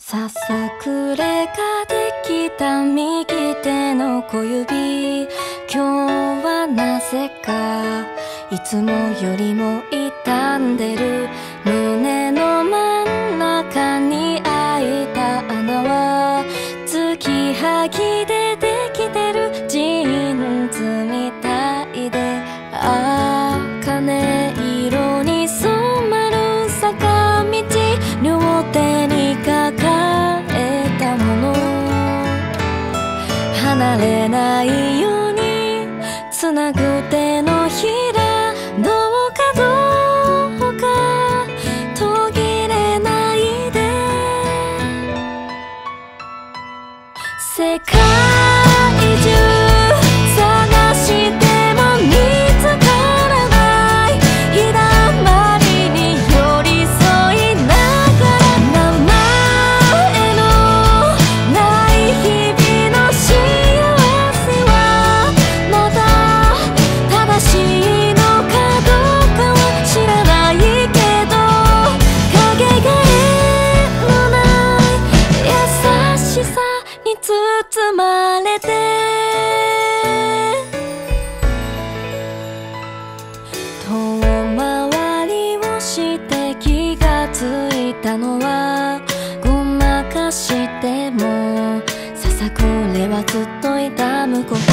ささくれができた右手の小指、今日はなぜかいつもよりも傷んでる。胸の真ん中に開いた穴は継ぎはぎでできてるジーンズみたいで、茜色に染まる坂道、両手に抱えたもの、離れないようにつなぐ手のひら、どうかどうか途切れないで。世界中包まれて遠回りをして気がついたのは、ごまかしてもささくれはずっと痛むこと。